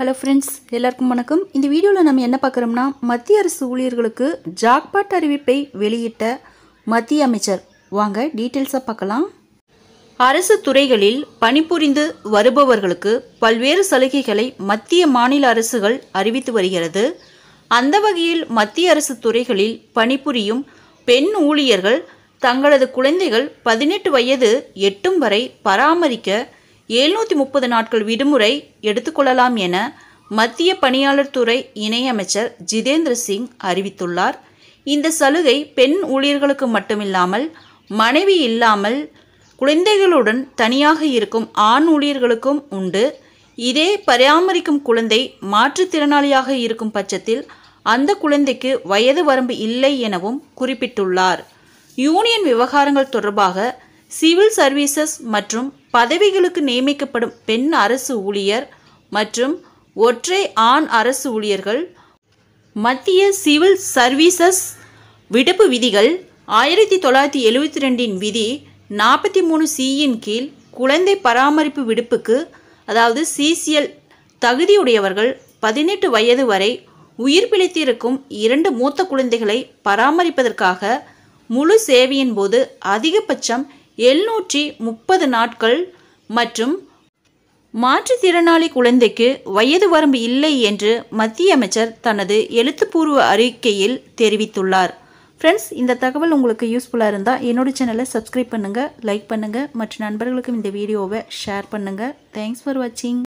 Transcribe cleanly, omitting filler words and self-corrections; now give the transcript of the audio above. Hello friends, எல்லாருக்கும் வணக்கம். இந்த வீடியோல நாம என்ன பார்க்கறோம்னா மத்திய அரசு ஊழியர்களுக்கு ஜாக்பாட் அறிவிப்பை வெளியிட்ட மத்திய அமைச்சர். வாங்க டீடைல்ஸா பார்க்கலாம். அரசு துறைகளில் பணிபுரிந்து வருபவர்களுக்கு பல்வேறு சலுகைகளை மத்திய மாநில அரசுகள் அறிவித்து வருகிறது. அந்த வகையில் மத்திய அரசு துறைகளில் பணிபுரியும் பெண் ஊழியர்கள் தங்களது குழந்தைகள் 18 வயது எட்டும் வரை பராமரிக்க 730 நாட்கள் விடுமுறை எடுத்துக்கொள்ளலாம் என மத்திய பணியாளர் துறை இணையமைச்சர் ஜிதேந்திர சிங் அறிவித்துள்ளார். இந்த சலுகை பெண் ஊழியர்களுக்கு மட்டுமில்லாமல் மனைவி இல்லாமல் குழந்தைகளுடன் தனியாக இருக்கும் ஆண் ஊழியர்களுக்கும் உண்டு. இதே பராமரிக்கும் குழந்தை மாற்றுத்திறனாளியாக இருக்கும் பட்சத்தில் அந்த குழந்தைக்கு வயது வரம்பு இல்லை எனவும் குறிப்பிட்டுள்ளார். யூனியன் விவகாரங்கள் தொடர்பாக சிவில் சர்வீசஸ் மற்றும் பதவிகளுக்கு நியமிக்கப்படும் பெண் அரசு ஊழியர் மற்றும் ஒற்றை ஆண் அரசு ஊழியர்கள் மத்திய சிவில் சர்வீசஸ் விடுப்பு விதிகள் 1972 விதி 43 சியின் கீழ் குழந்தை பராமரிப்பு விடுப்புக்கு அதாவது CCL தகுதியுடையவர்கள் 18 வயது வரை உயிர் பிழைத்திருக்கும் 2 மூத்த குழந்தைகளை பராமரிப்பதற்காக முழு சேவையின் போது அதிகபட்சம் 730 நாட்கள் மற்றும் மாற்றுத்திறனாளி குழந்தைக்கு வயது வரம்பு இல்லை என்று மத்திய அமைச்சர் தனது எழுத்துப்பூர்வ அறிக்கையில் தெரிவித்துள்ளார். ஃப்ரெண்ட்ஸ், இந்த தகவல் உங்களுக்கு யூஸ்ஃபுல்லாக இருந்தால் என்னோட சேனலை சப்ஸ்கிரைப் பண்ணுங்கள், லைக் பண்ணுங்கள் மற்றும் நண்பர்களுக்கும் இந்த வீடியோவை ஷேர் பண்ணுங்கள். தேங்க்ஸ் ஃபார் வாட்சிங்.